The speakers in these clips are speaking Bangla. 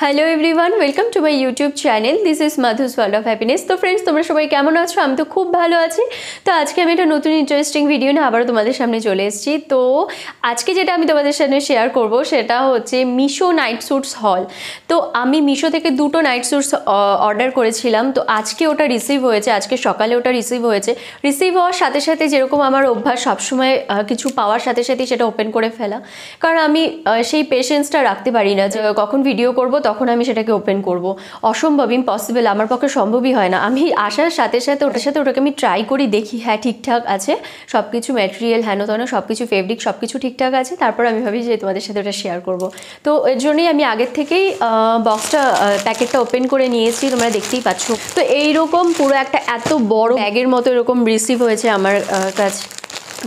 Hello everyone welcome to my YouTube channel this is Madhu's world of happiness. तो फ्रेंड्स तुम्हारा सबाई केमन आछो? आमी तो खूब भालो आछि। तो आज के आमी एकटा नतुन इंटरेस्टिंग भिडियो निये आबारो तुम्हादेर सामने चले एसेछि। तो आज के जेटा आमी तुम्हादेर सामने शेयर करब सेटा होच्छे मीशो नाइट सूट्स हल। तो आमी मीशो थेके दुटो नाइट सूट्स अर्डर करेछिलाम। तो आज के ओटा रिसिव होयेछे, आज के सकाले ओटा रिसिव होयेछे। रिसिव होवार साथे साथे जेरकम आमार अभ्यास सब समय किछु पावार साथे साथेई सेटा ओपेन करे फेला, कारण आमी सेई पेशेंसटा राखते पारि ना जे कखन भिडियो करब तखन आमी सेटाके ओपेन करब। असम्भव, इम्पसिबल, आमार पक्षे सम्भवई हय ना। आमी आसार साथे साथे ओटार साथे ओटाके आमी ट्राई करी देखी हाँ ठीकठाक आछे सबकिछु, मटेरियल हेन तेन सबकिछु, फैब्रिक सबकिछु ठीकठाक आछे, तारपर आमी भाबी जे तोमादेर साथे ओटा शेयर करब। तो एर जोन्नोई आमी आगेर थेकेई बक्सटा पैकेटटा ओपेन करे नियेछि, तोमरा देखतेई पाच्छो। तो एई रकम पुरो एकटा एतो बड़ो बैगेर मतो एरकम रिसिभ हयेछे आमार काছে।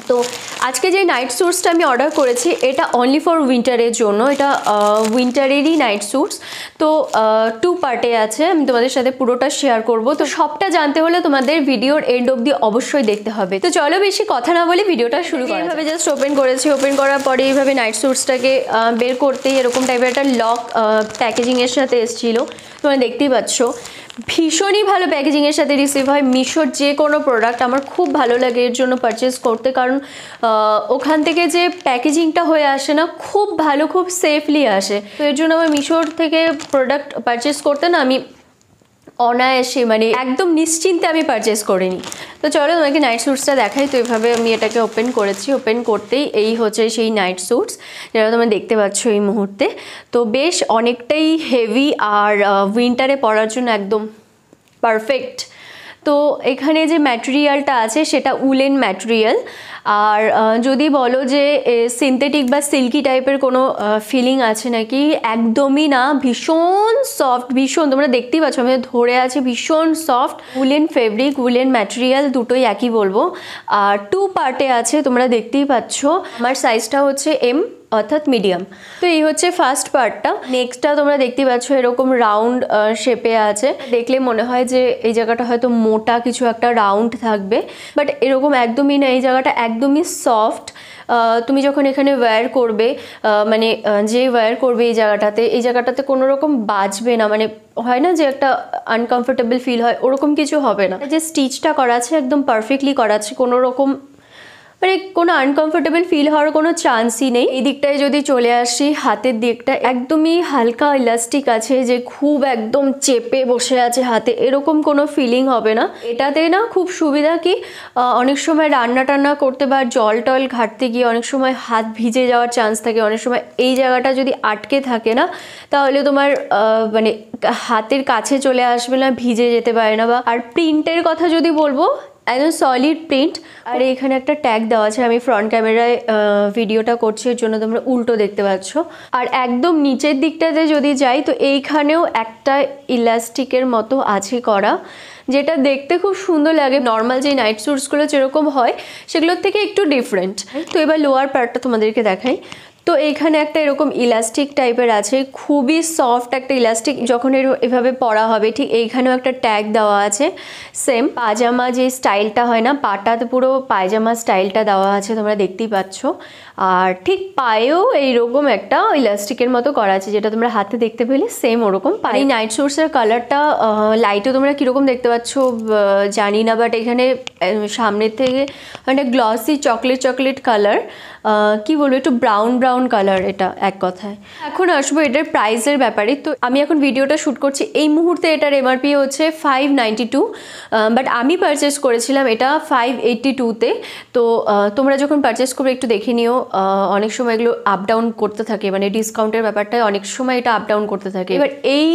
तो आज के जो नाइट सूट्स हमें ऑर्डर करली फर विंटारे जो ये विंटारे ही नाइट सूट्स। तो टू पार्टे आम तुम्हारे साथ पुरोटा शेयर करब। तो सबटा जानते हम तुम्हारे भिडियोर एंड अब्दी अवश्य देखते हैं। तो चलो बेशी कथा ना बोले भिडियो शुरू कर। जस्ट ओपेन करोपेन करारे ये नाइट सूट्सटा के बेर करते ही एरकम टाइप एक लक पैकेजिंग साथ तुम्हारा देखते ही पाच। भीषण ही भलो पैकेजिंग साथ रिसिव है। मीशोर जो प्रोडक्ट हमार खूब भलो लागे जो पार्चेस करते, कारण ओखान थेके जे पैकेजिंगटा होये आसे ना खूब भालो, खूब सेफलि आसे। तो एर जोन्नो आमि मीशोर थेके प्रोडक्ट पार्चेस करते ना आमि अनायासे माने एकदम निश्चिंते आमि पार्चेस करिनी। तो चलो तोमाके नाइट सूट्सटा देखाई। तो एइभाबे आमि एटाके ओपेन करेछि। ओपेन करतेई एई होच्छे सेई नाइट सूट्स जेटा तोमरा देखते पाच्छ एई मुहूर्ते। तो बेश अनेकटाई हेवी आर विंटारे परार जोन्नो एकदम पारफेक्ट। तो एखाने जे मैटेरियलटा आछे सेटा उलेन मैटेरियल, और जोदी बोलो जे सिंथेटिक बा सिल्की टाइपेर कोनो फिलिंग आछे नाकि एकदम ही ना। भीषण सफ्ट, भीषण तोमरा देखतेई पाच्छो आमि धरे आछे, भीषण soft woollen fabric, woollen material दुटोई एकई बोलबो। और टू पार्टे आछे तोमरा देखतेई पाच्छो। आमार साइजटा होच्छे एम अर्थात मीडियम। तो ये हे फार्स्ट पार्टा। नेक्सटा तुम्हारा देखते पाच्छो एरकम राउंड शेपे आछे, देखले मने हय जे एई जायगाटा हयतो मोटा किछु एकटा राउंड थाकबे, बाट एरकम एकदमई ना। एई जायगाटा एकदमई सफ्ट। तुमी जखन एखाने वेयर करबे माने जे वेयर करबे एई जायगाटाते, एई जायगाटाते कोनो रकम बाजबे ना, माने हय ना जे एकटा अनकम्फर्टेबल फिल हय ओरकम किछु हबे ना। जे स्टिचटा करा आछे एकदम पारफेक्टली करा आछे, कोनो रकम মানে কোনো আনকমফোর্টেবল ফিল হওয়ার কোনো চান্সই নেই। এই দিকটায় যদি চলে আসি, হাতের দিকটা একদমই হালকা ইলাস্টিক আছে, যে খুব একদম চেপে বসে আছে হাতে এরকম কোনো ফিলিং হবে না। এটাতে না খুব সুবিধা কি, অনেক সময় রান্না টান্না করতে বা জল টল ঘাটতে গিয়ে অনেক সময় হাত ভিজে যাওয়ার চান্স থাকে। অনেক সময় এই জায়গাটা যদি আটকে থাকে না, তাহলে তোমার মানে হাতের কাছে চলে আসবে না, ভিজে যেতে পারে না। বা আর প্রিন্টের কথা যদি বলবো, একদম সলিড প্রিন্ট। আর এখানে একটা ট্যাগ দেওয়া আছে, আমি ফ্রন্ট ক্যামেরায় ভিডিওটা করছি এর জন্য তোমরা উল্টো দেখতে পাচ্ছ। আর একদম নিচের দিকটাতে যদি যাই, তো এইখানেও একটা ইলাস্টিকের মতো আছে করা, যেটা দেখতে খুব সুন্দর লাগে। নর্মাল যে নাইট স্যুটসগুলো যেরকম হয় সেগুলোর থেকে একটু ডিফারেন্ট। তো এবার লোয়ার পার্টটা তোমাদেরকে দেখাই। তো এইখানে একটা এরকম ইলাস্টিক টাইপের আছে, খুবই সফট একটা ইলাস্টিক। যখন এভাবে পরা হবে ঠিক এইখানেও একটা ট্যাগ দেওয়া আছে, সেম পাজামা যে স্টাইলটা হয় না, পাটাতে পুরো পায়জামা স্টাইলটা দেওয়া আছে, তোমরা দেখতেই পাচ্ছ। আর ঠিক পায়েও এইরকম একটা ইলাস্টিকের মতো করা আছে, যেটা তোমরা হাতে দেখতে পেলে সেম ওরকম। এই নাইট সোর্সের কালারটা লাইটও তোমরা কীরকম দেখতে পাচ্ছ জানি না, বাট এখানে সামনের থেকে একটা গ্লসি চকলেট চকলেট কালার, কি বলবো একটু ব্রাউন ব্রাউন কালার এটা এক কথায়। এখন আসবো এটার প্রাইসের ব্যাপারে। তো আমি এখন ভিডিওটা শ্যুট করছি এই মুহূর্তে, এটার এমআরপি হচ্ছে 592, বাট আমি পারচেস করেছিলাম এটা 582-তে। তো তোমরা যখন পারচেস করবে একটু দেখে নিও, অনেক সময় এগুলো আপ ডাউন করতে থাকে, মানে ডিসকাউন্টের ব্যাপারটায় অনেক সময় এটা আপ ডাউন করতে থাকে। এবার এই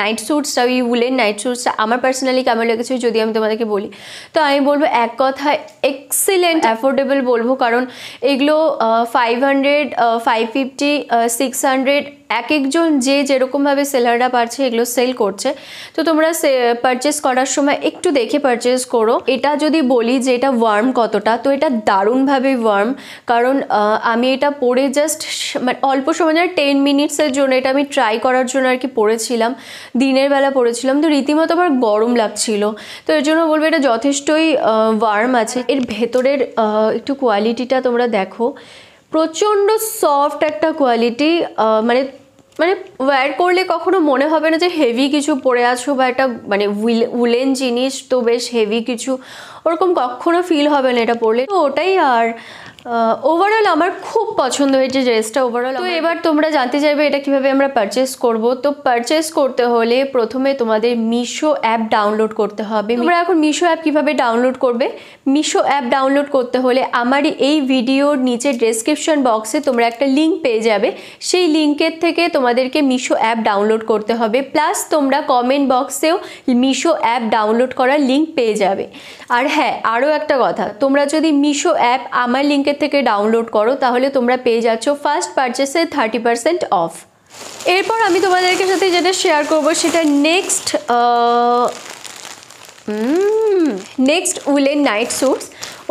নাইট স্যুটসটা, এই উলেন নাইট স্যুটসটা আমার পার্সোনালি কেমন লেগেছে যদি আমি তোমাদেরকে বলি, তো আমি বলবো এক কথায় এক্সেলেন্ট, অ্যাফোর্ডেবল বলবো, কারণ এগুলো 500, 550, 600 एक एक जन जे जे रकम भावे सेलररा पारछे एगुलो सेल करछे। तो तोमरा पार्चेस करार समय एकटू देखे पार्चेस करो। एटा जोदि बोली जे एटा वार्म कतटा, तो एटा दारुण भावे वार्म, कारण आमी एटा परे जस्ट माने अल्प समय 10 मिनिट्सेर जोन्नो एटा आमी ट्राई करार जोन्नो आर कि परेछिलाम, दिनेर बेला परेछिलाम। तो रीतिमतो आमार गरम लागछिलो। तो एर जोन्नो बोलबो एटा जथेष्टई वार्म आछे। एर भेतरेर एकटू क्वालिटीटा तोमरा देखो, प्रचंड सफ्ट एक क्वालिटी, माने মানে ওয়্যার করলে কখনো মনে হবে না যে হেভি কিছু পরে আছো বা এটা মানে উলেন জিনিস তো বেশ হেভি কিছু ওরকম কখনো ফিল হবে না এটা পরলে। তো ওটাই আর ওভারঅল আমার খুব পছন্দ হয়েছে ড্রেসটা ওভারঅল। তো এবার তোমরা জানতে চাইবে এটা কিভাবে আমরা পারচেজ করব। তো পারচেজ করতে হলে প্রথমে তোমাদের মিশো অ্যাপ ডাউনলোড করতে হবে। তোমরা এখন মিশো অ্যাপ কিভাবে ডাউনলোড করবে, মিশো অ্যাপ ডাউনলোড করতে হলে আমার এই ভিডিওর নিচে ডেসক্রিপশন বক্সে তোমরা একটা লিঙ্ক পেয়ে যাবে, সেই লিঙ্কের থেকে তোমাদেরকে মিশো অ্যাপ ডাউনলোড করতে হবে। প্লাস তোমরা কমেন্ট বক্সেও মিশো অ্যাপ ডাউনলোড করার লিঙ্ক পেয়ে যাবে। আর হ্যাঁ, আরও একটা কথা, তোমরা যদি মিশো অ্যাপ আমার লিঙ্কে থেকে ডাউনলোড করো তাহলে তোমরা পেয়ে যাচ্ছ ফার্স্ট পারচেসে 30% অফ। এরপর আমি তোমাদের সাথে যেটা শেয়ার করব সেটা next woollen night suits.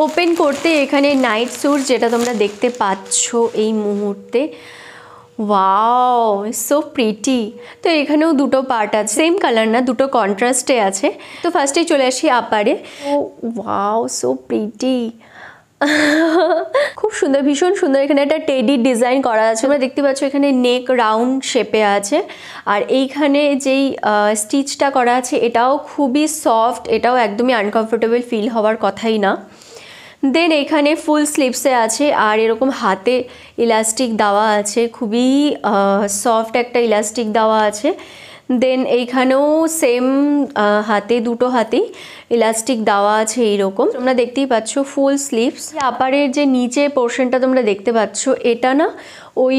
Open করতে এখানে নাইট স্যুট যেটা তোমরা দেখতে পাচ্ছ এই মুহূর্তে, ওয়াও সো প্রিটি। তো এখানেও দুটো পার্ট আছে, সেম কালার না, দুটো কন্ট্রাস্টে আছে। তো ফার্স্টে চলে আসি আপারে। ও ওয়াও সো প্রিটি, খুব সুন্দর, ভীষণ সুন্দর। এখানে একটা টেডি ডিজাইন করা আছে, তোমরা দেখতে পাচ্ছ এখানে নেক রাউন্ড শেপে আছে। আর এইখানে যেই স্টিচটা করা আছে এটাও খুবই সফট, এটাও একদমই আনকমফোর্টেবল ফিল হওয়ার কথাই না। দেন এখানে ফুল স্লিভসে আছে আর এরকম হাতে ইলাস্টিক দেওয়া আছে, খুবই সফট একটা ইলাস্টিক দেওয়া আছে। দেন এইখানেও সেম হাতে, দুটো হাতেই ইলাস্টিক দেওয়া আছে এইরকম, তোমরা দেখতেই পাচ্ছ ফুল স্লিভস। আপারের যে নিচে পোর্শনটা তোমরা দেখতে পাচ্ছ এটা না ওই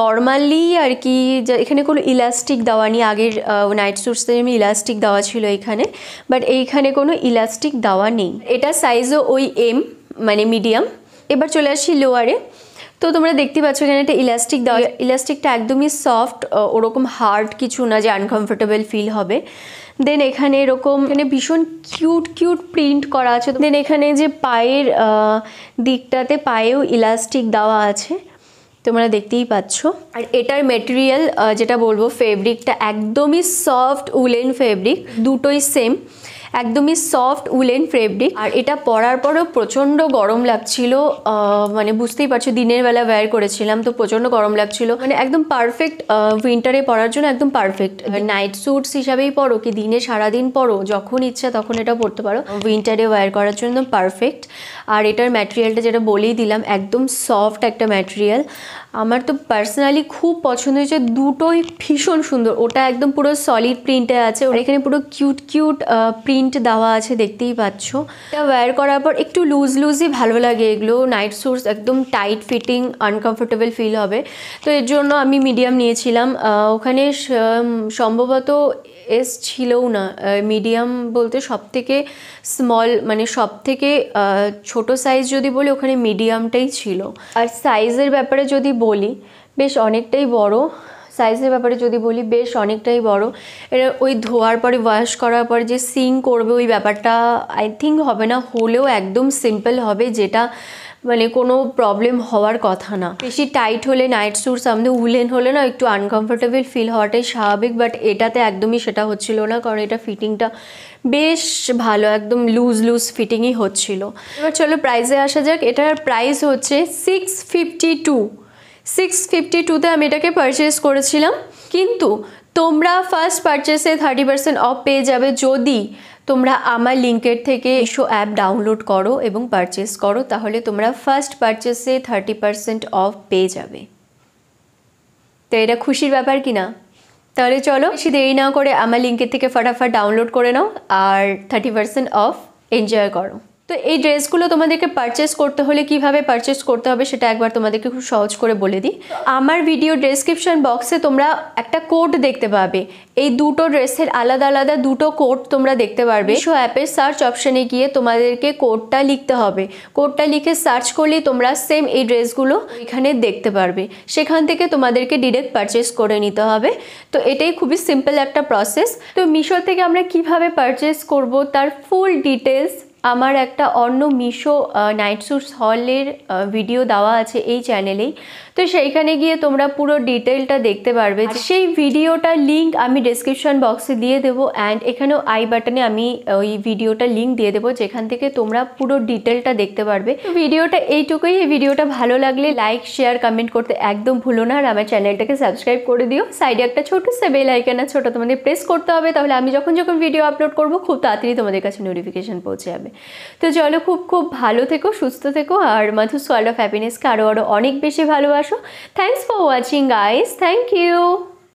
নর্মালি আর কি, এখানে কোনো ইলাস্টিক দেওয়া নেই। আগের নাইট স্যুটসে আমি ইলাস্টিক দেওয়া ছিল এখানে, বাট এইখানে কোনো ইলাস্টিক দেওয়া নেই। এটা সাইজও ওই এম মানে মিডিয়াম। এবার চলে আসি লোয়ারে। তো তোমরা দেখতে পাচ্ছ এখানে একটা ইলাস্টিক দেওয়া, ইলাস্টিকটা একদমই সফট, ওরকম হার্ড কিছু না যে আনকমফোর্টেবল ফিল হবে। দেন এখানে এরকম, এখানে ভীষণ কিউট কিউট প্রিন্ট করা আছে। দেন এখানে যে পায়ের দিকটাতে পায়েও ইলাস্টিক দেওয়া আছে, তোমরা দেখতেই পাচ্ছ। আর এটার মেটেরিয়াল যেটা বলবো ফেব্রিকটা একদমই সফট উলেন ফেব্রিক, দুটোই সেম একদমই সফট উলেন ফেব্রিক। আর এটা পরার পরেও প্রচণ্ড গরম লাগছিল, মানে বুঝতেই পারছো দিনের বেলা ওয়্যার করেছিলাম তো প্রচণ্ড গরম লাগছিল, মানে একদম পারফেক্ট উইন্টারে পরার জন্য, একদম পারফেক্ট। নাইট স্যুটস হিসাবেই পরো কি দিনে সারাদিন পরো, যখন ইচ্ছা তখন এটা পরতে পারো, উইন্টারে ওয়্যার করার জন্য একদম পারফেক্ট। আর এটার ম্যাটেরিয়ালটা যেটা বলেই দিলাম একদম সফট একটা ম্যাটেরিয়াল, আমার তো পার্সোনালি খুব পছন্দ হয়েছে। দুটোই ভীষণ সুন্দর, ওটা একদম পুরো সলিড প্রিন্টে আছে, এখানে পুরো কিউট কিউট প্রিন্ট দেওয়া আছে দেখতেই পাচ্ছ। এটা ওয়্যার করার পর একটু লুজই ভালো লাগে, এগুলো নাইট স্যুটস একদম টাইট ফিটিং আনকমফোর্টেবল ফিল হবে। তো এর জন্য আমি মিডিয়াম নিয়েছিলাম, ওখানে সম্ভবত এস ছিলও না, মিডিয়াম বলতে সব থেকে স্মল মানে সব থেকে ছোটো সাইজ যদি বলি ওখানে মিডিয়ামটাই ছিল। আর সাইজের ব্যাপারে যদি বলি বেশ অনেকটাই বড়, সাইজের ব্যাপারে যদি বলি বেশ অনেকটাই বড়। এটা ওই ধোয়ার পরে ওয়াশ করার পরে যে সিং করবে ওই ব্যাপারটা আই থিঙ্ক হবে না, হলেও একদম সিম্পল হবে, যেটা মানে কোনো প্রবলেম হওয়ার কথা না। বেশি টাইট হলে নাইট স্যুটস আমাদের উলেন হলে না একটু আনকমফোর্টেবল ফিল হওয়াটাই স্বাভাবিক, বাট এটাতে একদমই সেটা হচ্ছিল না, কারণ এটা ফিটিংটা বেশ ভালো, একদম লুজ ফিটিংই হচ্ছিল। এবার চলো প্রাইসে আসা যাক। এটার প্রাইস হচ্ছে 652 আমি এটাকে পারচেস করেছিলাম, কিন্তু তোমরা ফার্স্ট পারচেসে 30% অফ পেয়ে যাবে যদি তোমরা আমার লিঙ্কের থেকে এসো অ্যাপ ডাউনলোড করো এবং পারচেস করো, তাহলে তোমরা ফার্স্ট পারচেসে 30% অফ পেয়ে যাবে। তো এটা খুশির ব্যাপার কি না? তাহলে চলো বেশি দেরি না করে আমার লিঙ্কের থেকে ফটাফট ডাউনলোড করে নাও আর 30% অফ এনজয় করো। তো এই ড্রেসগুলো তোমাদেরকে পারচেস করতে হলে কিভাবে পারচেস করতে হবে সেটা একবার তোমাদেরকে খুব সহজ করে বলে দিই। আমার ভিডিও ডেসক্রিপশন বক্সে তোমরা একটা কোড দেখতে পাবে, এই দুটো ড্রেসের আলাদা আলাদা দুটো কোড তোমরা দেখতে পারবে। মিশো অ্যাপের সার্চ অপশানে গিয়ে তোমাদেরকে কোডটা লিখতে হবে, কোডটা লিখে সার্চ করলেই তোমরা সেম এই ড্রেসগুলো এখানে দেখতে পারবে, সেখান থেকে তোমাদেরকে ডিরেক্ট পারচেস করে নিতে হবে। তো এটাই খুবই সিম্পল একটা প্রসেস। তো মিশো থেকে আমরা কিভাবে পারচেস করব তার ফুল ডিটেলস আমার একটা অন্য মিশো নাইট স্যুটস হলের ভিডিও দেওয়া আছে এই চ্যানেলেই, तो सेइखाने गिये तोमरा पुरो डिटेलटा देखते पारबे। सेई भिडियोटार लिंक आमी डेसक्रिप्शन बक्से दिए देव एंड एखानेओ आई बाटने आमी ओई भिडियोटार लिंक दिए देव जेखान थेके तोमरा पुरो डिटेलटा देखते पारबे। भिडियोटा एइटुकुई। एई भिडियोटा भालो लागले लाइक शेयर कमेंट करते एकदम भूलो ना और आमार चैनलटाके सबस्क्राइब करे दिओ। साइडे एकटा छोटो से बेल आइकन आछे ओटा तोमादेर प्रेस करते होबे, ताहले आमी जखन जखन भिडियो आपलोड करब खूब ताड़ाताड़ी तोमादेर काछे नोटिफिकेशन पौঁছে যাবে। तो चलो खूब खूब भालो থেকো, সুস্থ থেকো और मधुस वर्ल्ड अफ हैपिनेस के आरो अनेक बेशी ভালোবাসো। Thanks for watching guys. Thank you.